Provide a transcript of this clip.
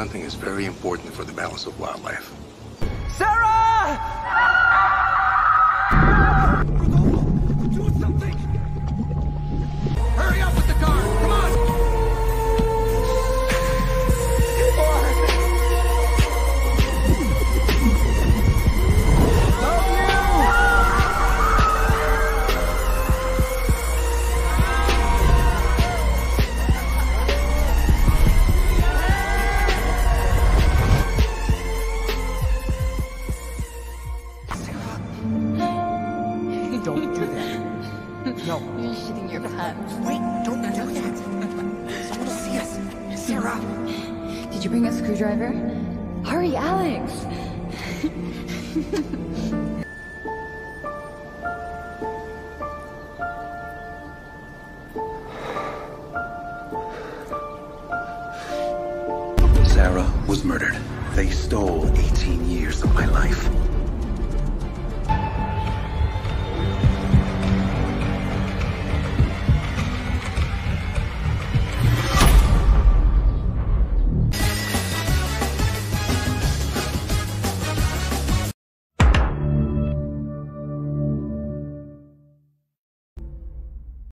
Hunting is very important for the balance of wildlife. Sarah! Rodolfo, do something! Hurry up with the car! Come on! Get Don't do that. No. You're shitting your pants. Wait, don't do that. Someone will see us. Sarah. Did you bring a screwdriver? Hurry, Alex. Sarah was murdered. They stole 18 years of my life.